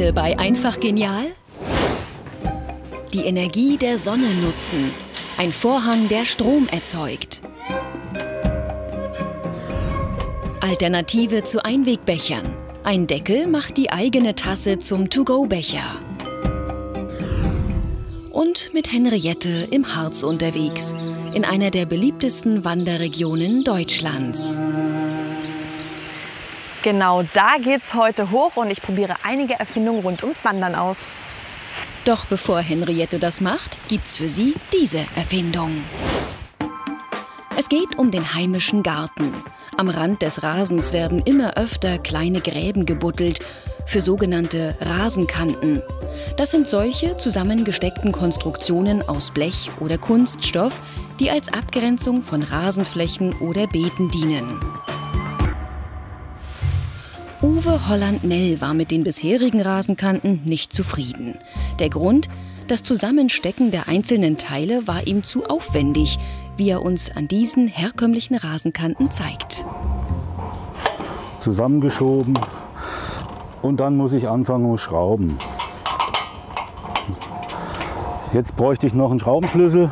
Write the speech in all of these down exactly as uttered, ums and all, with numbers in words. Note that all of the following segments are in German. heute bei Einfach Genial? Die Energie der Sonne nutzen. Ein Vorhang, der Strom erzeugt. Alternative zu Einwegbechern. Ein Deckel macht die eigene Tasse zum To-Go-Becher. Und mit Henriette im Harz unterwegs, in einer der beliebtesten Wanderregionen Deutschlands. Genau da geht's heute hoch und ich probiere einige Erfindungen rund ums Wandern aus. Doch bevor Henriette das macht, gibt's für sie diese Erfindung. Es geht um den heimischen Garten. Am Rand des Rasens werden immer öfter kleine Gräben gebuddelt für sogenannte Rasenkanten. Das sind solche zusammengesteckten Konstruktionen aus Blech oder Kunststoff, die als Abgrenzung von Rasenflächen oder Beeten dienen. Uwe Holland-Nell war mit den bisherigen Rasenkanten nicht zufrieden. Der Grund? Das Zusammenstecken der einzelnen Teile war ihm zu aufwendig, wie er uns an diesen herkömmlichen Rasenkanten zeigt. Zusammengeschoben und dann muss ich anfangen zu schrauben. Jetzt bräuchte ich noch einen Schraubenschlüssel,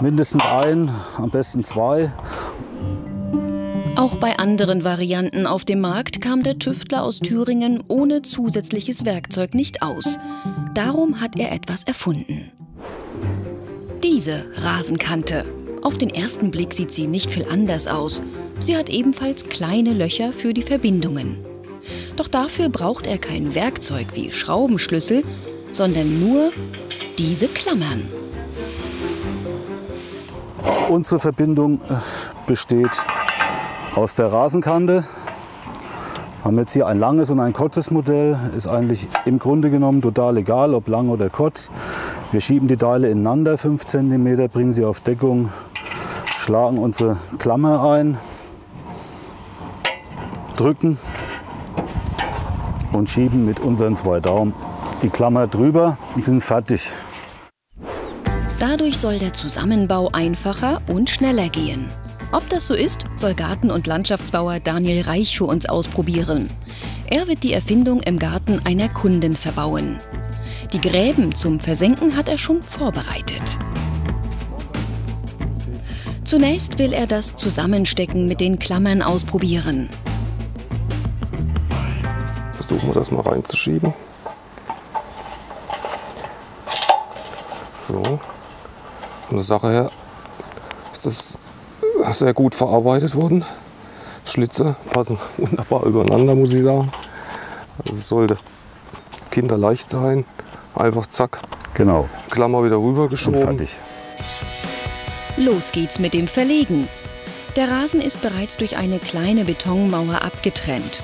mindestens einen, am besten zwei. Auch bei anderen Varianten auf dem Markt kam der Tüftler aus Thüringen ohne zusätzliches Werkzeug nicht aus. Darum hat er etwas erfunden. Diese Rasenkante. Auf den ersten Blick sieht sie nicht viel anders aus. Sie hat ebenfalls kleine Löcher für die Verbindungen. Doch dafür braucht er kein Werkzeug wie Schraubenschlüssel, sondern nur diese Klammern. Unsere Verbindung besteht aus der Rasenkante. Haben jetzt hier ein langes und ein kurzes Modell. Ist eigentlich im Grunde genommen total egal, ob lang oder kurz. Wir schieben die Teile ineinander, fünf Zentimeter, bringen sie auf Deckung, schlagen unsere Klammer ein, drücken und schieben mit unseren zwei Daumen die Klammer drüber und sind fertig. Dadurch soll der Zusammenbau einfacher und schneller gehen. Ob das so ist, soll Garten- und Landschaftsbauer Daniel Reich für uns ausprobieren. Er wird die Erfindung im Garten einer Kundin verbauen. Die Gräben zum Versenken hat er schon vorbereitet. Zunächst will er das Zusammenstecken mit den Klammern ausprobieren. Versuchen wir das mal reinzuschieben. So. Von der Sache her ist das sehr gut verarbeitet worden. Schlitze passen wunderbar übereinander, muss ich sagen. Also es sollte kinderleicht sein. Einfach zack, genau. Klammer wieder rüber geschoben. Und fertig. Los geht's mit dem Verlegen. Der Rasen ist bereits durch eine kleine Betonmauer abgetrennt.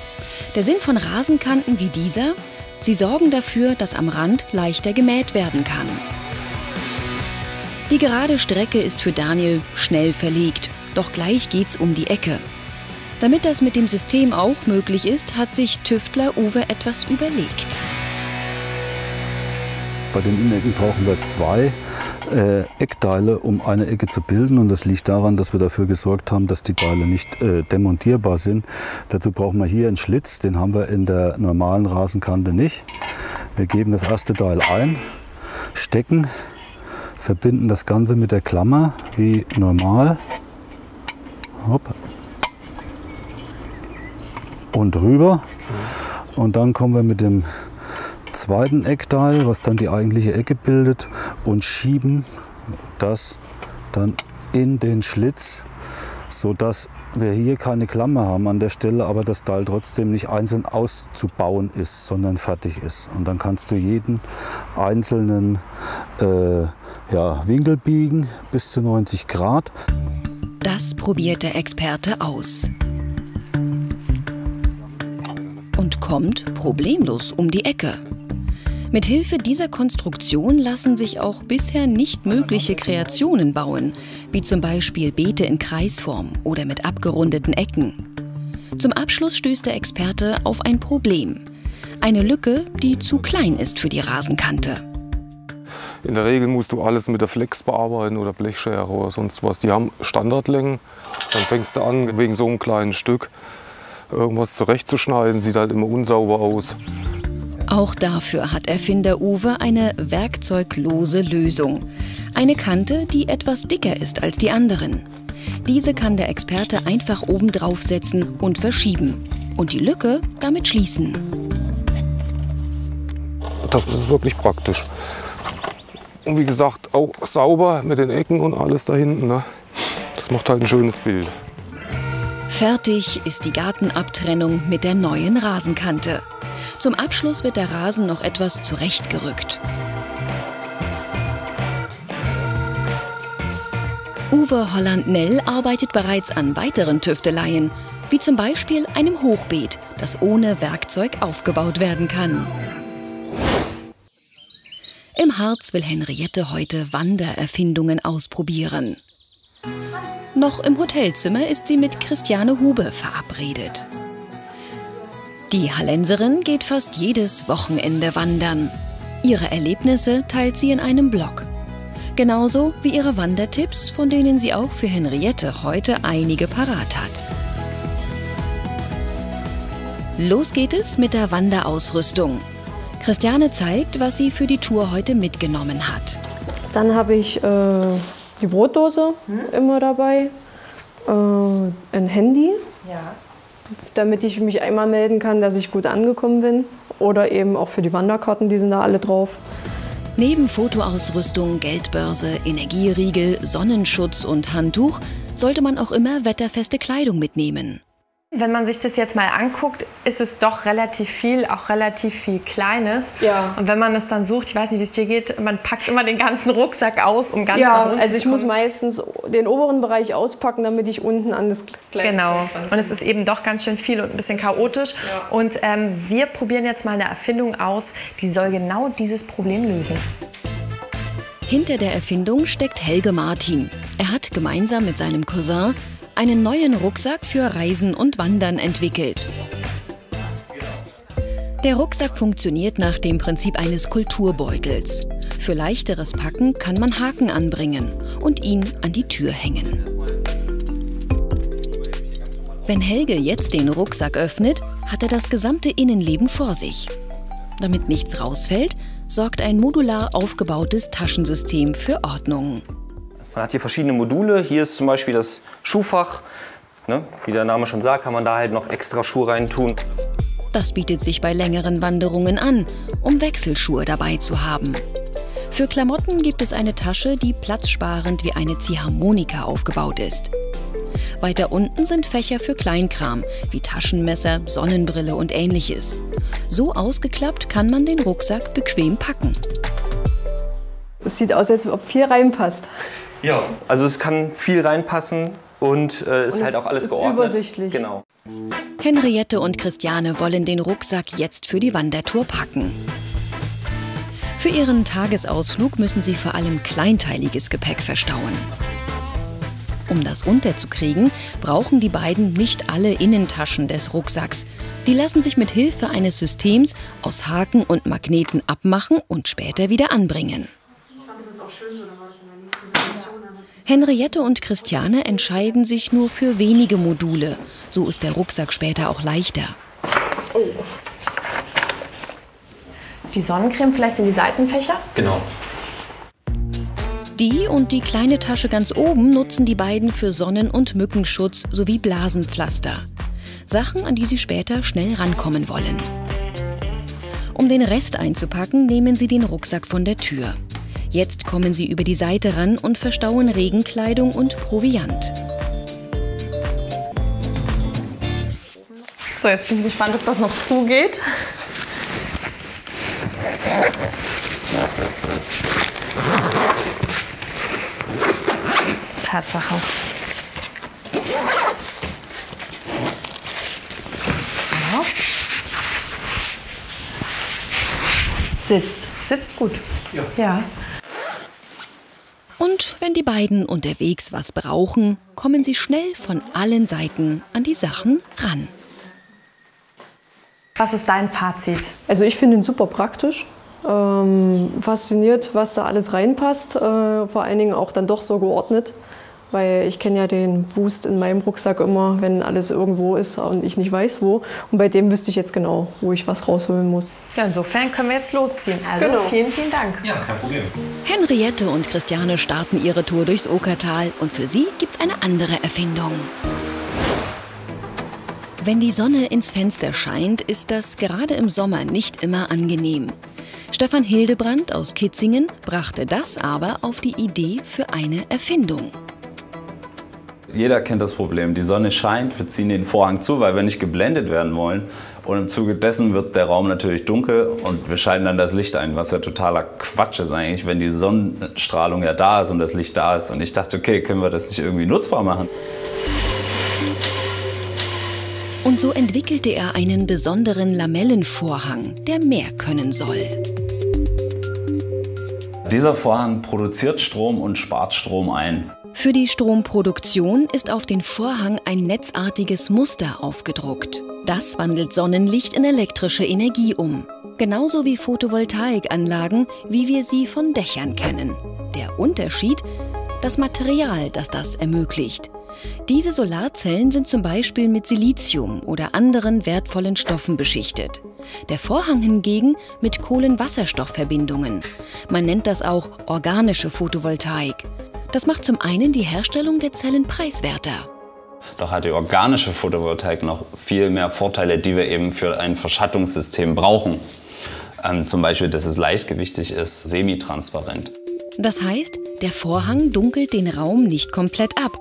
Der Sinn von Rasenkanten wie dieser? Sie sorgen dafür, dass am Rand leichter gemäht werden kann. Die gerade Strecke ist für Daniel schnell verlegt. Doch gleich geht's um die Ecke. Damit das mit dem System auch möglich ist, hat sich Tüftler Uwe etwas überlegt. Bei den Innecken brauchen wir zwei äh, Eckteile, um eine Ecke zu bilden. Und das liegt daran, dass wir dafür gesorgt haben, dass die Teile nicht äh, demontierbar sind. Dazu brauchen wir hier einen Schlitz, den haben wir in der normalen Rasenkante nicht. Wir geben das erste Teil ein, stecken, verbinden das Ganze mit der Klammer wie normal. Hopp. Und rüber. Und dann kommen wir mit dem zweiten Eckteil, was dann die eigentliche Ecke bildet, und schieben das dann in den Schlitz, sodass wir hier keine Klammer haben an der Stelle, aber das Teil trotzdem nicht einzeln auszubauen ist, sondern fertig ist. Und dann kannst du jeden einzelnen äh, ja, Winkel biegen bis zu neunzig Grad. Das probiert der Experte aus. Und kommt problemlos um die Ecke. Mit Hilfe dieser Konstruktion lassen sich auch bisher nicht mögliche Kreationen bauen, wie zum Beispiel Beete in Kreisform oder mit abgerundeten Ecken. Zum Abschluss stößt der Experte auf ein Problem. Eine Lücke, die zu klein ist für die Rasenkante. In der Regel musst du alles mit der Flex bearbeiten oder Blechschere oder sonst was. Die haben Standardlängen. Dann fängst du an, wegen so einem kleinen Stück irgendwas zurechtzuschneiden, sieht halt immer unsauber aus. Auch dafür hat Erfinder Uwe eine werkzeuglose Lösung. Eine Kante, die etwas dicker ist als die anderen. Diese kann der Experte einfach oben draufsetzen und verschieben. Und die Lücke damit schließen. Das ist wirklich praktisch. Und wie gesagt, auch sauber mit den Ecken und alles da hinten. Ne? Das macht halt ein schönes Bild. Fertig ist die Gartenabtrennung mit der neuen Rasenkante. Zum Abschluss wird der Rasen noch etwas zurechtgerückt. Uwe Holland-Nell arbeitet bereits an weiteren Tüfteleien, wie zum Beispiel einem Hochbeet, das ohne Werkzeug aufgebaut werden kann. Im Harz will Henriette heute Wandererfindungen ausprobieren. Noch im Hotelzimmer ist sie mit Christiane Hube verabredet. Die Hallenserin geht fast jedes Wochenende wandern. Ihre Erlebnisse teilt sie in einem Blog. Genauso wie ihre Wandertipps, von denen sie auch für Henriette heute einige parat hat. Los geht es mit der Wanderausrüstung. Christiane zeigt, was sie für die Tour heute mitgenommen hat. Dann habe ich äh, die Brotdose hm? immer dabei, äh, ein Handy, ja. damit ich mich einmal melden kann, dass ich gut angekommen bin. Oder eben auch für die Wanderkarten, die sind da alle drauf. Neben Fotoausrüstung, Geldbörse, Energieriegel, Sonnenschutz und Handtuch sollte man auch immer wetterfeste Kleidung mitnehmen. Wenn man sich das jetzt mal anguckt, ist es doch relativ viel, auch relativ viel Kleines. Ja. Und wenn man es dann sucht, ich weiß nicht, wie es dir geht, man packt immer den ganzen Rucksack aus, um ganz nach unten zu kommen. Ja, also ich muss meistens den oberen Bereich auspacken, damit ich unten an das Kleid. Genau. Und es ist eben doch ganz schön viel und ein bisschen chaotisch. Ja. Und ähm, wir probieren jetzt mal eine Erfindung aus, die soll genau dieses Problem lösen. Hinter der Erfindung steckt Helge Martin. Er hat gemeinsam mit seinem Cousin einen neuen Rucksack für Reisen und Wandern entwickelt. Der Rucksack funktioniert nach dem Prinzip eines Kulturbeutels. Für leichteres Packen kann man Haken anbringen und ihn an die Tür hängen. Wenn Helge jetzt den Rucksack öffnet, hat er das gesamte Innenleben vor sich. Damit nichts rausfällt, sorgt ein modular aufgebautes Taschensystem für Ordnung. Man hat hier verschiedene Module. Hier ist zum Beispiel das Schuhfach. Ne? Wie der Name schon sagt, kann man da halt noch extra Schuhe reintun. Das bietet sich bei längeren Wanderungen an, um Wechselschuhe dabei zu haben. Für Klamotten gibt es eine Tasche, die platzsparend wie eine Ziehharmonika aufgebaut ist. Weiter unten sind Fächer für Kleinkram, wie Taschenmesser, Sonnenbrille und Ähnliches. So ausgeklappt kann man den Rucksack bequem packen. Es sieht aus, als ob viel reinpasst. Ja, also es kann viel reinpassen und äh, ist und halt auch alles ist geordnet. Übersichtlich. Genau. Henriette und Christiane wollen den Rucksack jetzt für die Wandertour packen. Für ihren Tagesausflug müssen sie vor allem kleinteiliges Gepäck verstauen. Um das unterzukriegen, brauchen die beiden nicht alle Innentaschen des Rucksacks. Die lassen sich mit Hilfe eines Systems aus Haken und Magneten abmachen und später wieder anbringen. Henriette und Christiane entscheiden sich nur für wenige Module. So ist der Rucksack später auch leichter. Oh. Die Sonnencreme vielleicht in die Seitenfächer? Genau. Die und die kleine Tasche ganz oben nutzen die beiden für Sonnen- und Mückenschutz sowie Blasenpflaster. Sachen, an die sie später schnell rankommen wollen. Um den Rest einzupacken, nehmen sie den Rucksack von der Tür. Jetzt kommen sie über die Seite ran und verstauen Regenkleidung und Proviant. So, jetzt bin ich gespannt, ob das noch zugeht. Tatsache. So. Sitzt. Sitzt gut. Ja. ja. Und wenn die beiden unterwegs was brauchen, kommen sie schnell von allen Seiten an die Sachen ran. Was ist dein Fazit? Also ich finde ihn super praktisch. Ähm, fasziniert, was da alles reinpasst. Äh, vor allen Dingen auch dann doch so geordnet. Weil ich kenne ja den Wust in meinem Rucksack immer, wenn alles irgendwo ist und ich nicht weiß wo. Und bei dem wüsste ich jetzt genau, wo ich was rausholen muss. Ja, insofern können wir jetzt losziehen. Also genau. vielen, vielen Dank. Ja, kein Problem. Henriette und Christiane starten ihre Tour durchs Okertal. Und für sie gibt es eine andere Erfindung. Wenn die Sonne ins Fenster scheint, ist das gerade im Sommer nicht immer angenehm. Stefan Hildebrandt aus Kitzingen brachte das aber auf die Idee für eine Erfindung. Jeder kennt das Problem. Die Sonne scheint, wir ziehen den Vorhang zu, weil wir nicht geblendet werden wollen. Und im Zuge dessen wird der Raum natürlich dunkel und wir schalten dann das Licht ein, was ja totaler Quatsch ist eigentlich, wenn die Sonnenstrahlung ja da ist und das Licht da ist. Und ich dachte, okay, können wir das nicht irgendwie nutzbar machen? Und so entwickelte er einen besonderen Lamellenvorhang, der mehr können soll. Dieser Vorhang produziert Strom und spart Strom ein. Für die Stromproduktion ist auf den Vorhang ein netzartiges Muster aufgedruckt. Das wandelt Sonnenlicht in elektrische Energie um. Genauso wie Photovoltaikanlagen, wie wir sie von Dächern kennen. Der Unterschied? Das Material, das das ermöglicht. Diese Solarzellen sind zum Beispiel mit Silizium oder anderen wertvollen Stoffen beschichtet. Der Vorhang hingegen mit Kohlenwasserstoffverbindungen. Man nennt das auch organische Photovoltaik. Das macht zum einen die Herstellung der Zellen preiswerter. Doch hat die organische Photovoltaik noch viel mehr Vorteile, die wir eben für ein Verschattungssystem brauchen. Ähm, zum Beispiel, dass es leichtgewichtig ist, semitransparent. Das heißt, der Vorhang dunkelt den Raum nicht komplett ab.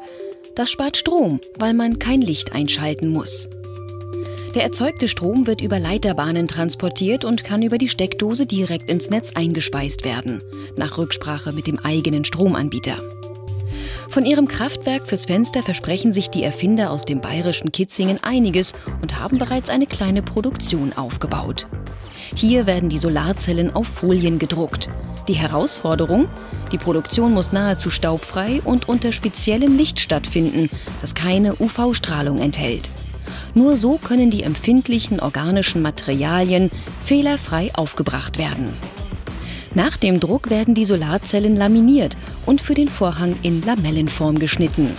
Das spart Strom, weil man kein Licht einschalten muss. Der erzeugte Strom wird über Leiterbahnen transportiert und kann über die Steckdose direkt ins Netz eingespeist werden, nach Rücksprache mit dem eigenen Stromanbieter. Von ihrem Kraftwerk fürs Fenster versprechen sich die Erfinder aus dem bayerischen Kitzingen einiges und haben bereits eine kleine Produktion aufgebaut. Hier werden die Solarzellen auf Folien gedruckt. Die Herausforderung? Die Produktion muss nahezu staubfrei und unter speziellem Licht stattfinden, das keine U V-Strahlung enthält. Nur so können die empfindlichen organischen Materialien fehlerfrei aufgebracht werden. Nach dem Druck werden die Solarzellen laminiert und für den Vorhang in Lamellenform geschnitten.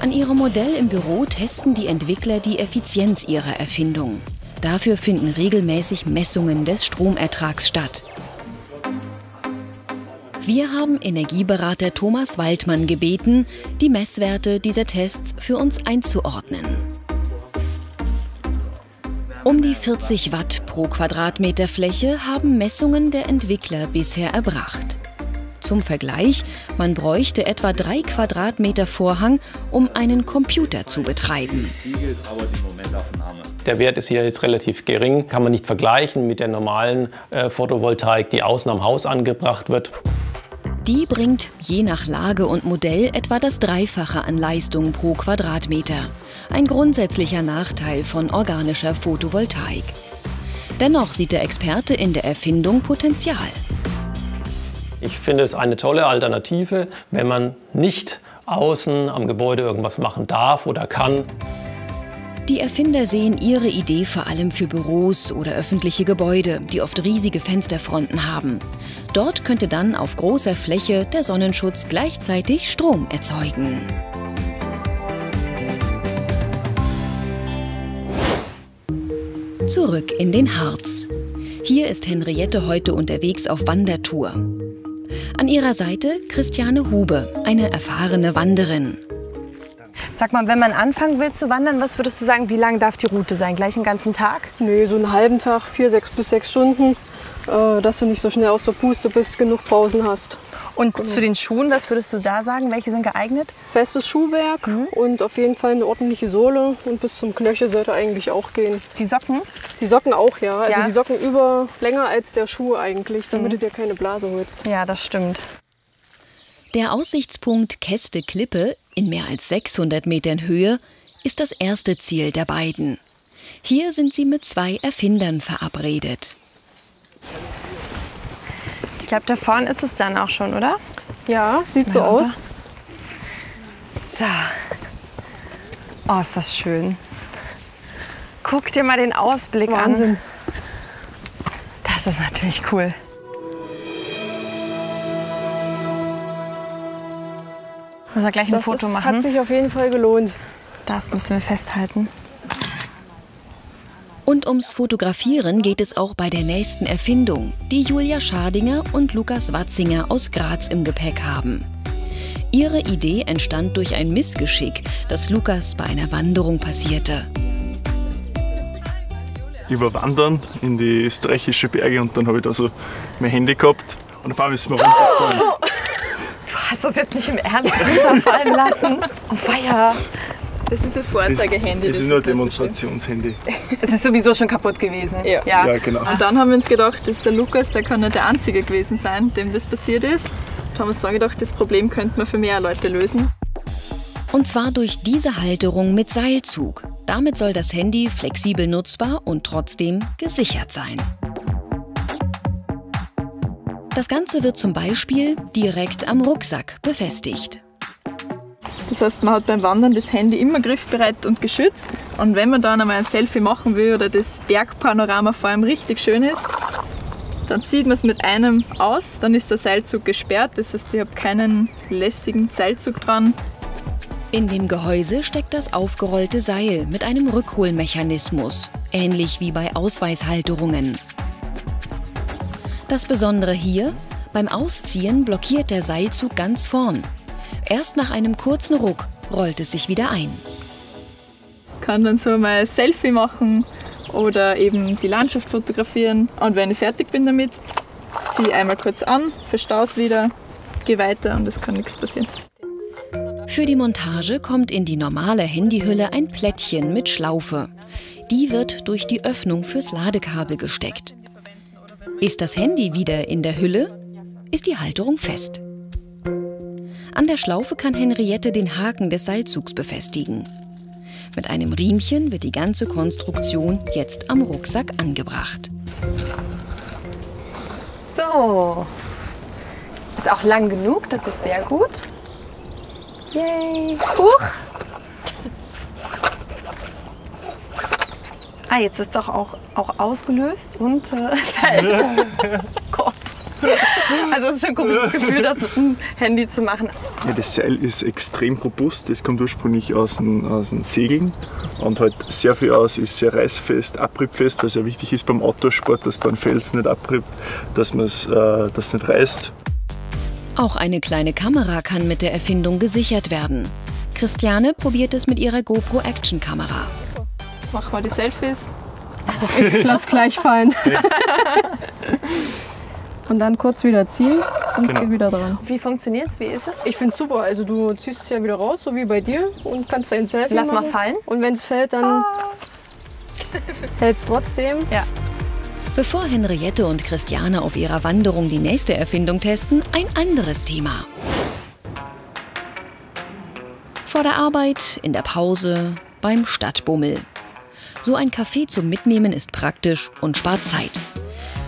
An ihrem Modell im Büro testen die Entwickler die Effizienz ihrer Erfindung. Dafür finden regelmäßig Messungen des Stromertrags statt. Wir haben Energieberater Thomas Waldmann gebeten, die Messwerte dieser Tests für uns einzuordnen. Um die vierzig Watt pro Quadratmeter Fläche haben Messungen der Entwickler bisher erbracht. Zum Vergleich, man bräuchte etwa drei Quadratmeter Vorhang, um einen Computer zu betreiben. Der Wert ist hier jetzt relativ gering, kann man nicht vergleichen mit der normalen äh, Photovoltaik, die außen am Haus angebracht wird. Die bringt je nach Lage und Modell etwa das Dreifache an Leistung pro Quadratmeter. Ein grundsätzlicher Nachteil von organischer Photovoltaik. Dennoch sieht der Experte in der Erfindung Potenzial. Ich finde es eine tolle Alternative, wenn man nicht außen am Gebäude irgendwas machen darf oder kann. Die Erfinder sehen ihre Idee vor allem für Büros oder öffentliche Gebäude, die oft riesige Fensterfronten haben. Dort könnte dann auf großer Fläche der Sonnenschutz gleichzeitig Strom erzeugen. Zurück in den Harz. Hier ist Henriette heute unterwegs auf Wandertour. An ihrer Seite Christiane Hube, eine erfahrene Wanderin. Sag mal, wenn man anfangen will zu wandern, was würdest du sagen, wie lang darf die Route sein? Gleich den ganzen Tag? Nee, so einen halben Tag, vier, sechs bis sechs Stunden, äh, dass du nicht so schnell aus der Puste bist, genug Pausen hast. Und genau. Zu den Schuhen, was würdest du da sagen? Welche sind geeignet? Festes Schuhwerk mhm. und auf jeden Fall eine ordentliche Sohle und bis zum Knöchel sollte eigentlich auch gehen. Die Socken? Die Socken auch, ja. Also ja. die Socken über länger als der Schuh eigentlich, damit mhm. du dir keine Blase holst. Ja, das stimmt. Der Aussichtspunkt Käste-Klippe in mehr als sechshundert Metern Höhe ist das erste Ziel der beiden. Hier sind sie mit zwei Erfindern verabredet. Ich glaube, da vorne ist es dann auch schon, oder? Ja, sieht so ja. aus. So. Oh, ist das schön. Guck dir mal den Ausblick Wahnsinn. an. Das ist natürlich cool. Müssen wir gleich ein das Foto ist, machen. Das hat sich auf jeden Fall gelohnt. Das müssen wir festhalten. Und ums Fotografieren geht es auch bei der nächsten Erfindung, die Julia Schardinger und Lukas Watzinger aus Graz im Gepäck haben. Ihre Idee entstand durch ein Missgeschick, das Lukas bei einer Wanderung passierte. Ich war wandern in die österreichische Berge und dann habe ich da so mein Handy gehabt und auf einmal ist mir runtergefallen. Oh! Du hast das jetzt nicht im Ernst runterfallen lassen? Oh Feier! Das ist das Vorzeigehandy. Das, das ist nur ein Demonstrationshandy. Es ist sowieso schon kaputt gewesen. Ja. Ja. Ja, genau. Und dann haben wir uns gedacht, dass der Lukas, der kann nicht der Einzige gewesen sein, dem das passiert ist. Und haben uns dann gedacht, das Problem könnte man für mehr Leute lösen. Und zwar durch diese Halterung mit Seilzug. Damit soll das Handy flexibel nutzbar und trotzdem gesichert sein. Das Ganze wird zum Beispiel direkt am Rucksack befestigt. Das heißt, man hat beim Wandern das Handy immer griffbereit und geschützt. Und wenn man dann einmal ein Selfie machen will oder das Bergpanorama vor allem richtig schön ist, dann sieht man es mit einem aus, dann ist der Seilzug gesperrt. Das heißt, ich habe keinen lästigen Seilzug dran. In dem Gehäuse steckt das aufgerollte Seil mit einem Rückholmechanismus, ähnlich wie bei Ausweishalterungen. Das Besondere hier, beim Ausziehen blockiert der Seilzug ganz vorn. Erst nach einem kurzen Ruck rollt es sich wieder ein. Ich kann dann so mal ein Selfie machen oder eben die Landschaft fotografieren. Und wenn ich fertig bin damit, ziehe ich einmal kurz an, verstaue es wieder, gehe weiter und es kann nichts passieren. Für die Montage kommt in die normale Handyhülle ein Plättchen mit Schlaufe. Die wird durch die Öffnung fürs Ladekabel gesteckt. Ist das Handy wieder in der Hülle, ist die Halterung fest. An der Schlaufe kann Henriette den Haken des Seilzugs befestigen. Mit einem Riemchen wird die ganze Konstruktion jetzt am Rucksack angebracht. So, ist auch lang genug, das ist sehr gut. Yay! Huch! Ah, jetzt ist doch auch, auch ausgelöst und äh, Seil. Gott. Also es ist schon ein komisches Gefühl, das mit dem Handy zu machen. Ja, das Seil ist extrem robust. Das kommt ursprünglich aus den, aus den Segeln und halt sehr viel aus, ist sehr reißfest, abriebfest, was ja wichtig ist beim Outdoorsport, dass beim Fels nicht abriebt, dass man es äh, das nicht reißt. Auch eine kleine Kamera kann mit der Erfindung gesichert werden. Christiane probiert es mit ihrer GoPro Action Kamera. Mach mal die Selfies. Ich lass gleich fallen. Okay. Und dann kurz wieder ziehen und es genau. geht wieder dran. Wie funktioniert's? Wie ist es? Ich finde es super. Also du ziehst es ja wieder raus, so wie bei dir und kannst dein Selfie Lass machen. Mal fallen. Und wenn es fällt, dann ah. hält's trotzdem. Ja. Bevor Henriette und Christiane auf ihrer Wanderung die nächste Erfindung testen, ein anderes Thema. Vor der Arbeit, in der Pause, beim Stadtbummel. So ein Café zum Mitnehmen ist praktisch und spart Zeit.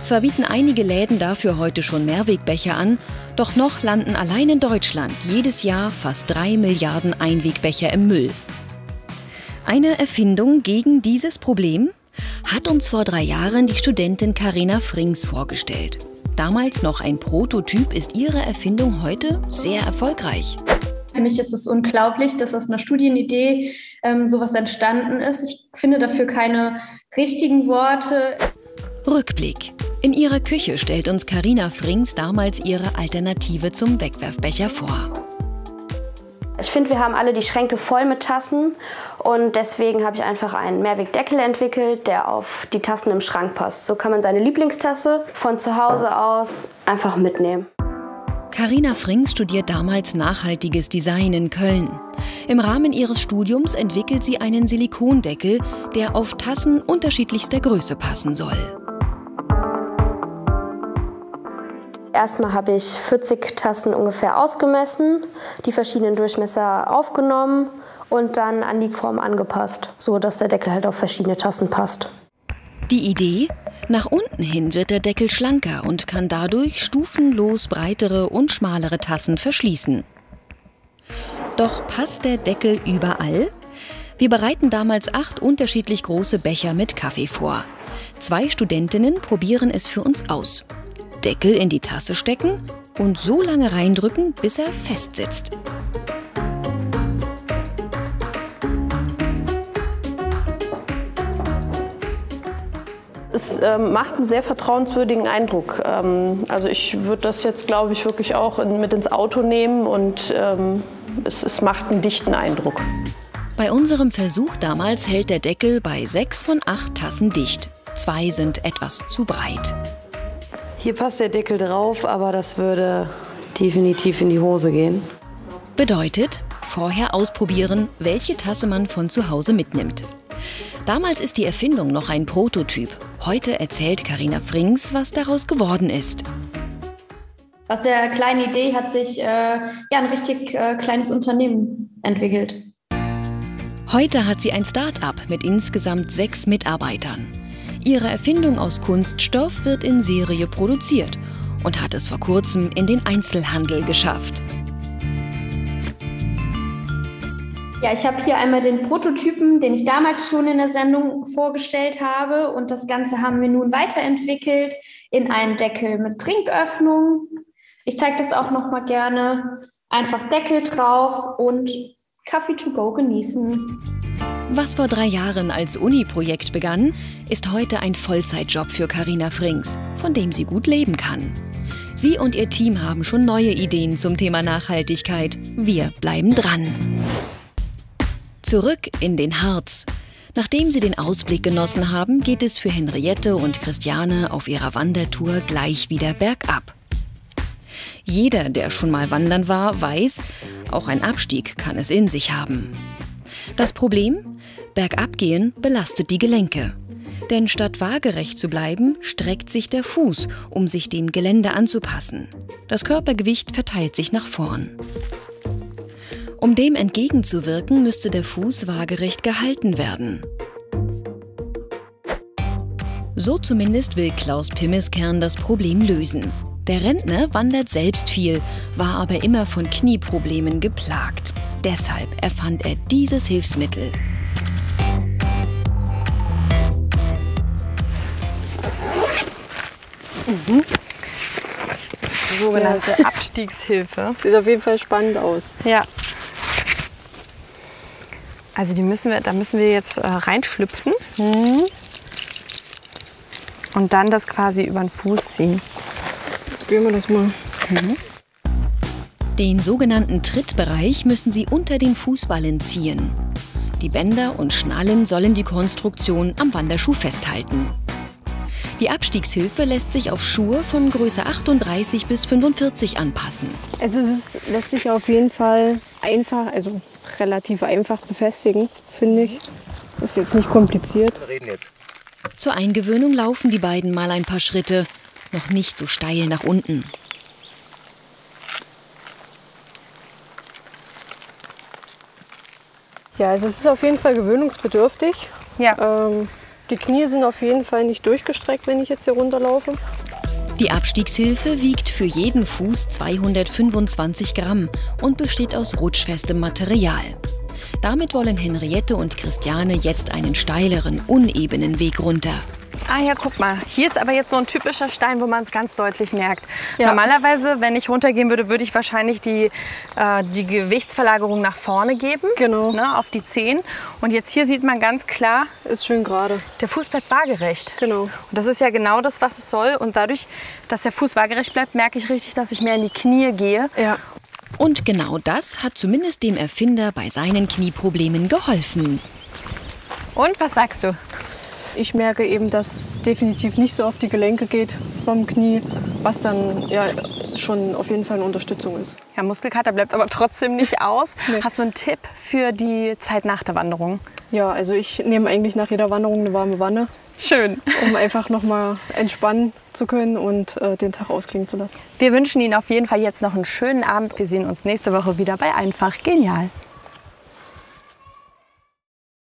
Zwar bieten einige Läden dafür heute schon Mehrwegbecher an, doch noch landen allein in Deutschland jedes Jahr fast drei Milliarden Einwegbecher im Müll. Eine Erfindung gegen dieses Problem? Hat uns vor drei Jahren die Studentin Carina Frings vorgestellt. Damals noch ein Prototyp ist ihre Erfindung heute sehr erfolgreich. Für mich ist es unglaublich, dass aus einer Studienidee ähm, sowas entstanden ist. Ich finde dafür keine richtigen Worte. Rückblick. In ihrer Küche stellt uns Carina Frings damals ihre Alternative zum Wegwerfbecher vor. Ich finde, wir haben alle die Schränke voll mit Tassen und deswegen habe ich einfach einen Mehrwegdeckel entwickelt, der auf die Tassen im Schrank passt. So kann man seine Lieblingstasse von zu Hause aus einfach mitnehmen. Carina Frings studiert damals nachhaltiges Design in Köln. Im Rahmen ihres Studiums entwickelt sie einen Silikondeckel, der auf Tassen unterschiedlichster Größe passen soll. Erstmal habe ich vierzig Tassen ungefähr ausgemessen, die verschiedenen Durchmesser aufgenommen und dann an die Form angepasst, so dass der Deckel halt auf verschiedene Tassen passt. Die Idee? Nach unten hin wird der Deckel schlanker und kann dadurch stufenlos breitere und schmalere Tassen verschließen. Doch passt der Deckel überall? Wir bereiten damals acht unterschiedlich große Becher mit Kaffee vor. Zwei Studentinnen probieren es für uns aus. Deckel in die Tasse stecken und so lange reindrücken, bis er festsitzt. Es ähm, macht einen sehr vertrauenswürdigen Eindruck. Ähm, also ich würde das jetzt, glaube ich, wirklich auch in, mit ins Auto nehmen und ähm, es, es macht einen dichten Eindruck. Bei unserem Versuch damals hält der Deckel bei sechs von acht Tassen dicht. Zwei sind etwas zu breit. Hier passt der Deckel drauf, aber das würde definitiv in die Hose gehen. Bedeutet, vorher ausprobieren, welche Tasse man von zu Hause mitnimmt. Damals ist die Erfindung noch ein Prototyp. Heute erzählt Carina Frings, was daraus geworden ist. Aus der kleinen Idee hat sich äh, ja, ein richtig äh, kleines Unternehmen entwickelt. Heute hat sie ein Start-up mit insgesamt sechs Mitarbeitern. Ihre Erfindung aus Kunststoff wird in Serie produziert und hat es vor kurzem in den Einzelhandel geschafft. Ja, ich habe hier einmal den Prototypen, den ich damals schon in der Sendung vorgestellt habe. Und das Ganze haben wir nun weiterentwickelt in einen Deckel mit Trinköffnung. Ich zeige das auch noch mal gerne. Einfach Deckel drauf und Kaffee to go genießen. Was vor drei Jahren als Uni-Projekt begann, ist heute ein Vollzeitjob für Carina Frings, von dem sie gut leben kann. Sie und ihr Team haben schon neue Ideen zum Thema Nachhaltigkeit. Wir bleiben dran. Zurück in den Harz. Nachdem sie den Ausblick genossen haben, geht es für Henriette und Christiane auf ihrer Wandertour gleich wieder bergab. Jeder, der schon mal wandern war, weiß, auch ein Abstieg kann es in sich haben. Das Problem? Bergabgehen belastet die Gelenke. Denn statt waagerecht zu bleiben, streckt sich der Fuß, um sich dem Gelände anzupassen. Das Körpergewicht verteilt sich nach vorn. Um dem entgegenzuwirken, müsste der Fuß waagerecht gehalten werden. So zumindest will Klaus Pimmeskern das Problem lösen. Der Rentner wandert selbst viel, war aber immer von Knieproblemen geplagt. Deshalb erfand er dieses Hilfsmittel. Mhm. Sogenannte ja. Abstiegshilfe. Sieht auf jeden Fall spannend aus. Ja. Also die müssen wir, da müssen wir jetzt äh, reinschlüpfen, mhm, und dann das quasi über den Fuß ziehen. Probieren wir das mal. Mhm. Den sogenannten Trittbereich müssen Sie unter den Fußballen ziehen. Die Bänder und Schnallen sollen die Konstruktion am Wanderschuh festhalten. Die Abstiegshilfe lässt sich auf Schuhe von Größe achtunddreißig bis fünfundvierzig anpassen. Also es lässt sich auf jeden Fall einfach, also relativ einfach befestigen, finde ich. Ist jetzt nicht kompliziert. Wir reden jetzt. Zur Eingewöhnung laufen die beiden mal ein paar Schritte, noch nicht so steil nach unten. Ja, also es ist auf jeden Fall gewöhnungsbedürftig. Ja. Ähm, Die Knie sind auf jeden Fall nicht durchgestreckt, wenn ich jetzt hier runterlaufe. Die Abstiegshilfe wiegt für jeden Fuß zweihundertfünfundzwanzig Gramm und besteht aus rutschfestem Material. Damit wollen Henriette und Christiane jetzt einen steileren, unebenen Weg runter. Ah ja, guck mal, hier ist aber jetzt so ein typischer Stein, wo man es ganz deutlich merkt. Ja. Normalerweise, wenn ich runtergehen würde, würde ich wahrscheinlich die, äh, die Gewichtsverlagerung nach vorne geben, genau, ne, auf die Zehen. Und jetzt hier sieht man ganz klar, ist schön gerade. Der Fuß bleibt waagerecht. Genau. Und das ist ja genau das, was es soll. Und dadurch, dass der Fuß waagerecht bleibt, merke ich richtig, dass ich mehr in die Knie gehe. Ja. Und genau das hat zumindest dem Erfinder bei seinen Knieproblemen geholfen. Und was sagst du? Ich merke eben, dass es definitiv nicht so auf die Gelenke geht vom Knie, was dann ja schon auf jeden Fall eine Unterstützung ist. Ja, Muskelkater bleibt aber trotzdem nicht aus. Nee. Hast du einen Tipp für die Zeit nach der Wanderung? Ja, also ich nehme eigentlich nach jeder Wanderung eine warme Wanne. Schön. Um einfach noch mal entspannen zu können und äh, den Tag ausklingen zu lassen. Wir wünschen Ihnen auf jeden Fall jetzt noch einen schönen Abend. Wir sehen uns nächste Woche wieder bei Einfach Genial.